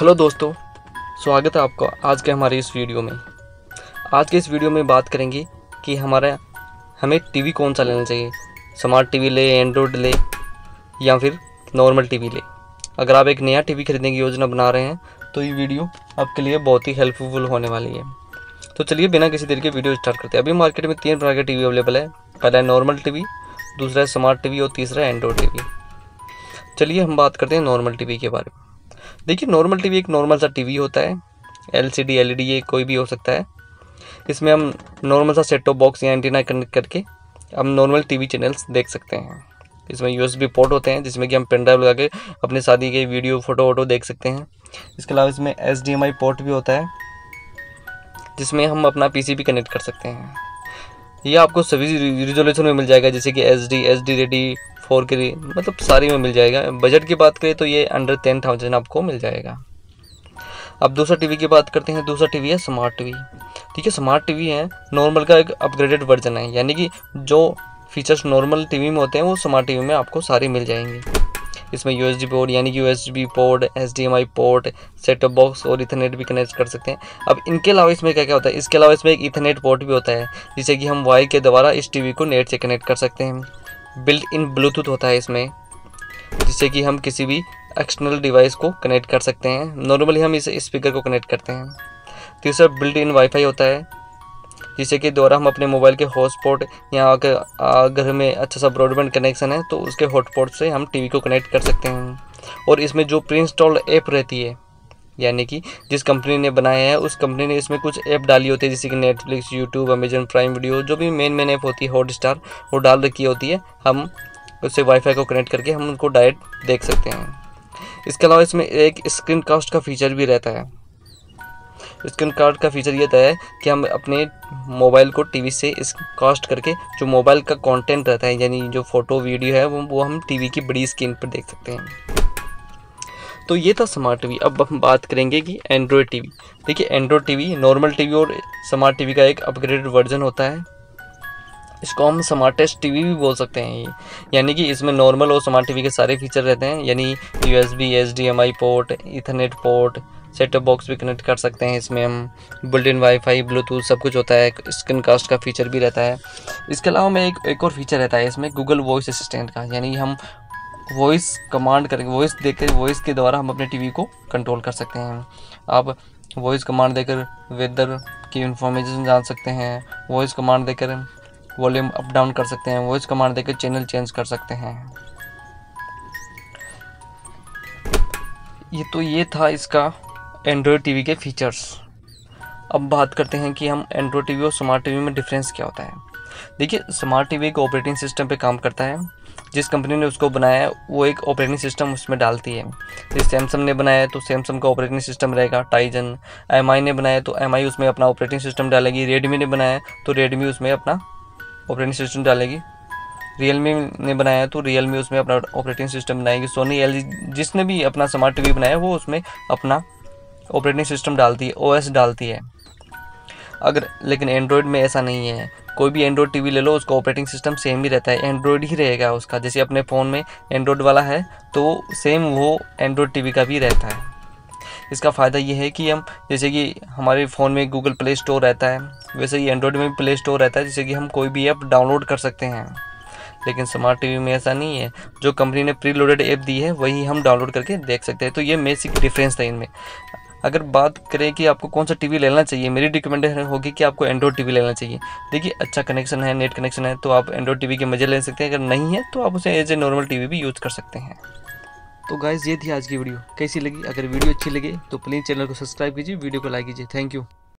Hello दोस्तों, स्वागत है आपका आज के हमारे इस वीडियो में। आज के इस वीडियो में बात करेंगे कि हमें टीवी कौन सा लेना चाहिए, स्मार्ट टीवी ले, एंड्रॉयड ले या फिर नॉर्मल टीवी ले। अगर आप एक नया टीवी खरीदने की योजना बना रहे हैं तो ये वीडियो आपके लिए बहुत ही हेल्पफुल होने वाली है। तो चलिए बिना किसी देर के वीडियो स्टार्ट करते हैं। अभी मार्केट में तीन प्रकार के टीवी अवेलेबल है, पहला है नॉर्मल टीवी, दूसरा है स्मार्ट टीवी और तीसरा है एंड्रॉयड टीवी। चलिए हम बात करते हैं नॉर्मल टीवी के बारे में। देखिए, नॉर्मल टीवी एक नॉर्मल सा टीवी होता है, एलसीडी, एलईडी ये कोई भी हो सकता है। इसमें हम नॉर्मल सा सेट टॉप बॉक्स या एंटीना कनेक्ट करके हम नॉर्मल टीवी चैनल्स देख सकते हैं। इसमें यूएसबी पोर्ट होते हैं जिसमें कि हम पेनड्राइव लगा के अपने शादी के वीडियो फोटो वोटो देख सकते हैं। इसके अलावा इसमें एचडीएमआई पोर्ट भी होता है जिसमें हम अपना पीसी भी कनेक्ट कर सकते हैं। ये आपको सभी रिजोल्यूशन में मिल जाएगा, जैसे कि एच डी रेडी 4 के लिए, मतलब सारी में मिल जाएगा। बजट की बात करें तो ये अंडर 10,000 आपको मिल जाएगा। अब दूसरा टीवी की बात करते हैं। दूसरा टीवी है स्मार्ट टीवी। ठीक है, स्मार्ट टीवी है नॉर्मल का एक अपग्रेडेड वर्जन है, यानी कि जो फीचर्स नॉर्मल टीवी में होते हैं वो स्मार्ट टीवी में आपको सारे मिल जाएंगे। इसमें यूएसबी पोर्ट यानी कि USB port, HDMI port, set top box और इथरनेट भी कनेक्ट कर सकते हैं। अब इनके अलावा इसमें क्या क्या होता है, इसके अलावा इसमें एक इथरनेट पोर्ट भी होता है जिसे कि हम वायर के द्वारा इस टीवी को नेट से कनेक्ट कर सकते हैं। बिल्ट इन ब्लूटूथ होता है इसमें, जिससे कि हम किसी भी एक्सटर्नल डिवाइस को कनेक्ट कर सकते हैं। नॉर्मली हम इस स्पीकर को कनेक्ट करते हैं। तीसरा बिल्ट इन वाईफाई होता है जिससे कि द्वारा हम अपने मोबाइल के हॉटस्पॉट या अगर हमें अच्छा सा ब्रॉडबैंड कनेक्शन है तो उसके हॉटस्पॉट से हम टीवी को कनेक्ट कर सकते हैं। और इसमें जो प्री इंस्टॉल्ड ऐप रहती है, यानी कि जिस कंपनी ने बनाया है उस कंपनी ने इसमें कुछ ऐप डाली होती है, जैसे कि Netflix, YouTube, Amazon Prime video, जो भी मेन ऐप होती है, हॉटस्टार, वो डाल रखी होती है। हम उससे वाईफाई को कनेक्ट करके हम उनको डायरेक्ट देख सकते हैं। इसके अलावा इसमें एक स्क्रीन कास्ट का फीचर भी रहता है। स्क्रीन कास्ट का फीचर ये है कि हम अपने मोबाइल को टीवी से कास्ट करके जो मोबाइल का कंटेंट रहता है, यानी जो फोटो वीडियो है वो हम टीवी की बड़ी स्क्रीन पर देख सकते हैं। तो ये था स्मार्ट टीवी। अब हम बात करेंगे कि एंड्रॉयड टीवी। देखिए, एंड्रॉयड टीवी नॉर्मल टीवी और स्मार्ट टीवी का एक अपग्रेडेड वर्जन होता है। इसको हम स्मार्टेस्ट टीवी भी बोल सकते हैं, यानी कि इसमें नॉर्मल और स्मार्ट टीवी के सारे फीचर रहते हैं, यानी USB, HDMI port, ethernet port, set top box भी कनेक्ट कर सकते हैं। इसमें हम बिल्ट इन वाईफाई, ब्लूटूथ सब कुछ होता है। स्क्रीन कास्ट का फीचर भी रहता है। इसके अलावा में एक और फीचर रहता है इसमें, गूगल वॉइस असिस्टेंट का, यानी हम वॉइस कमांड करके, वॉइस देकर, वॉइस के द्वारा हम अपने टीवी को कंट्रोल कर सकते हैं। आप वॉइस कमांड देकर वेदर की इंफॉर्मेशन जान सकते हैं, वॉइस कमांड देकर वॉल्यूम अप डाउन कर सकते हैं, वॉइस कमांड देकर चैनल चेंज कर सकते हैं। ये था इसका एंड्रॉयड टीवी के फीचर्स। अब बात करते हैं कि हम एंड्रॉयड टीवी और स्मार्ट टीवी में डिफरेंस क्या होता है। देखिए, स्मार्ट टीवी एक ऑपरेटिंग सिस्टम पे काम करता है, जिस कंपनी ने उसको बनाया है वो एक ऑपरेटिंग सिस्टम उसमें डालती है। जैसे सैमसंग ने बनाया है तो सैमसंग का ऑपरेटिंग सिस्टम रहेगा टाइजन, एमआई ने बनाया है तो एमआई उसमें अपना ऑपरेटिंग सिस्टम डालेगी, रेडमी ने बनाया है तो रेडमी उसमें अपना ऑपरेटिंग सिस्टम डालेगी, रियलमी ने बनाया है तो रियलमी उसमें अपना ऑपरेटिंग सिस्टम बनाएगी, सोनी, एलजी, जिसने भी अपना स्मार्ट टीवी बनाया वो उसमें अपना ऑपरेटिंग सिस्टम डालती है, ओएस डालती है। अगर लेकिन एंड्रॉयड में ऐसा नहीं है, कोई भी एंड्रॉयड टीवी ले लो उसका ऑपरेटिंग सिस्टम सेम ही रहता है, एंड्रॉयड ही रहेगा उसका। जैसे अपने फ़ोन में एंड्रॉयड वाला है तो सेम वो एंड्रॉयड टीवी का भी रहता है। इसका फ़ायदा ये है कि हम, जैसे कि हमारे फ़ोन में गूगल प्ले स्टोर रहता है, वैसे ही एंड्रॉयड में भी प्ले स्टोर रहता है, जिससे कि हम कोई भी ऐप डाउनलोड कर सकते हैं। लेकिन स्मार्ट टीवी में ऐसा नहीं है, जो कंपनी ने प्री लोडेड ऐप दी है वही हम डाउनलोड करके देख सकते हैं। तो ये बेसिक डिफरेंस था इनमें। अगर बात करें कि आपको कौन सा टीवी लेना चाहिए, मेरी रिकमेंडेशन होगी कि आपको एंड्रॉयड टीवी लेना चाहिए। देखिए, अच्छा कनेक्शन है, नेट कनेक्शन है तो आप एंड्रॉयड टीवी के मज़े ले सकते हैं, अगर नहीं है तो आप उसे एज ए नॉर्मल टीवी भी यूज़ कर सकते हैं। तो गाइस, ये थी आज की वीडियो, कैसी लगी? अगर वीडियो अच्छी लगी तो प्लीज़ चैनल को सब्सक्राइब कीजिए, वीडियो को लाइक कीजिए। Thank you.